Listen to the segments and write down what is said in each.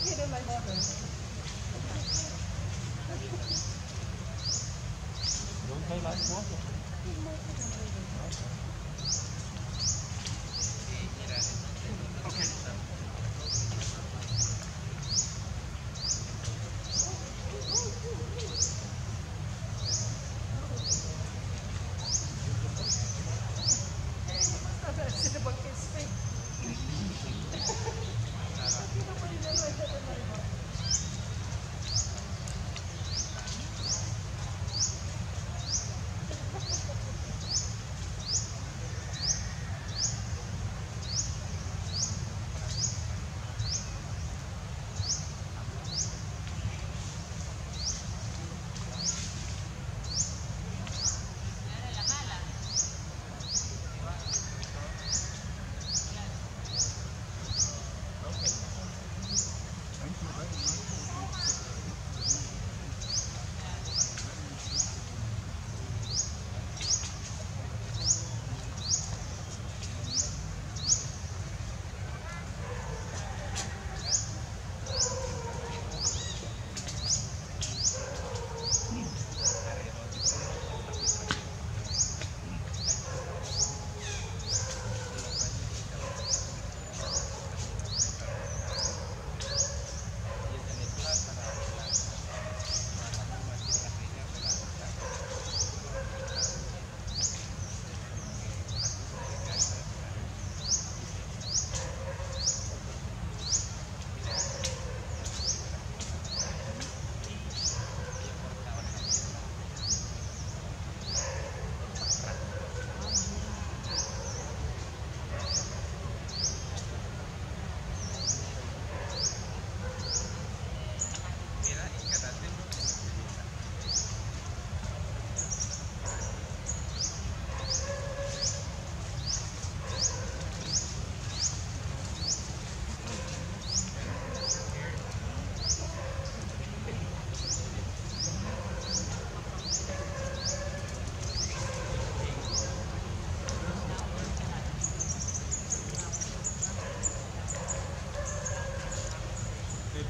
complicated my daughter. Don't pay like water.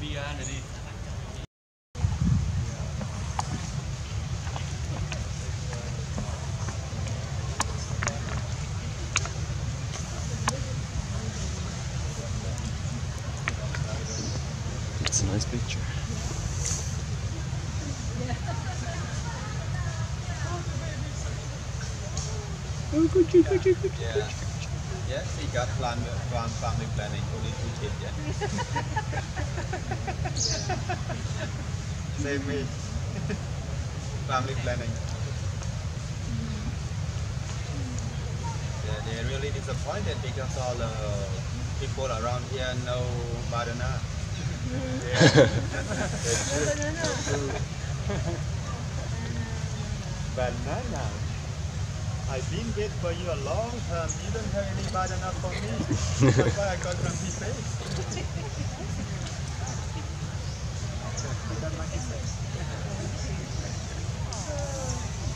Reality. It's a nice picture. Yeah. Oh, good. Yeah. Yes, he got family planning, only 2 kids, yeah. Save me. Family planning. Yeah, they're really disappointed because all the people around here know Madonna. Banana. I've been waiting for you a long time. You don't have any bad enough for me. That's why I got from his face.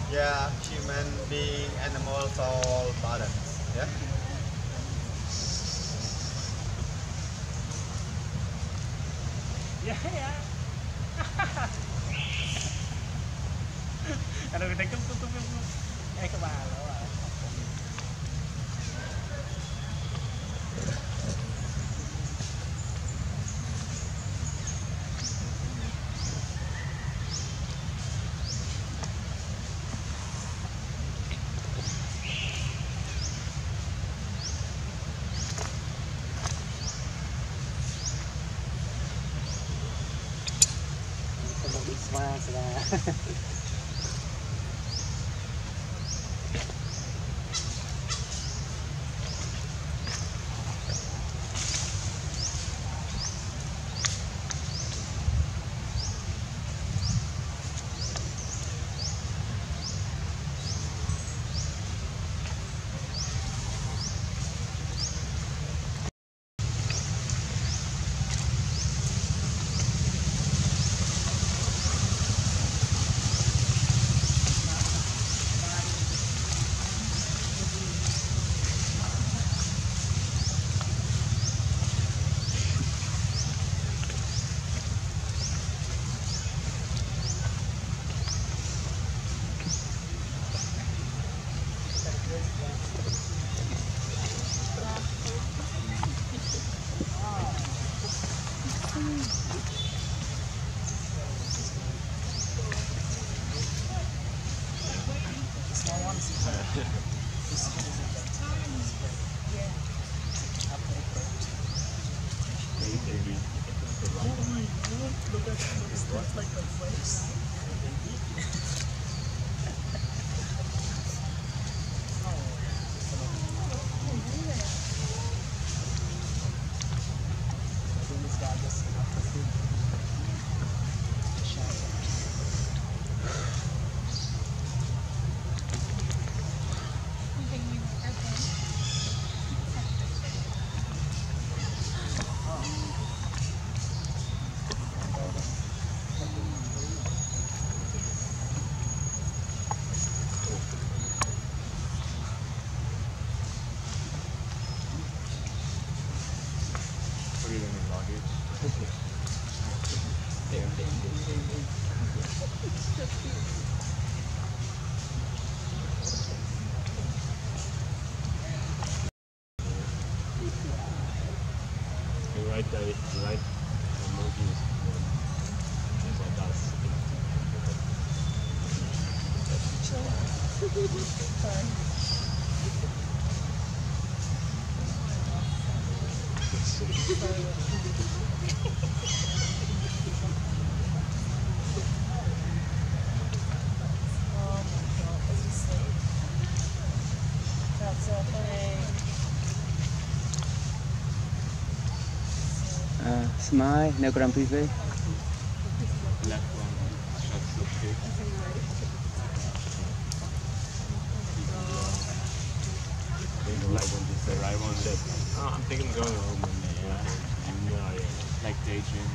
Yeah, human being, animals, all balanced. Yeah. Yeah. Hey, come on. Come on. Turkey is not like a place. Right emojis like us. That's so funny. Smile, no grand privé. I'm thinking of going home in there. Yeah. Like daydreaming. Are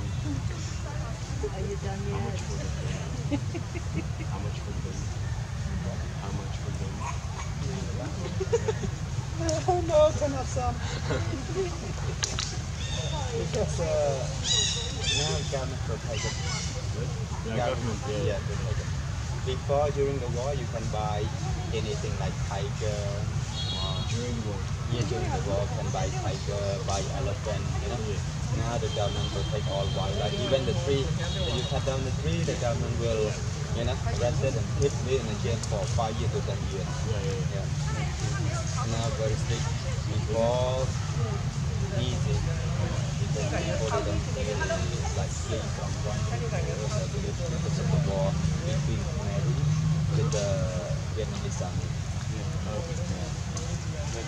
you done yet? How much for them? Oh no, turn up some. Because government will take it. Yeah, will take it. Before, during the war, you can buy anything like tiger. During the war? Yeah, during the war, you can buy tiger, buy elephant, you know. Now the government will take all wildlife. Even the tree, if you cut down the tree, the government will, you know, arrest it and keep me in the jail for 5 years to 10 years. Yeah. Now very strict. Before, easy. With the Vietnamese army.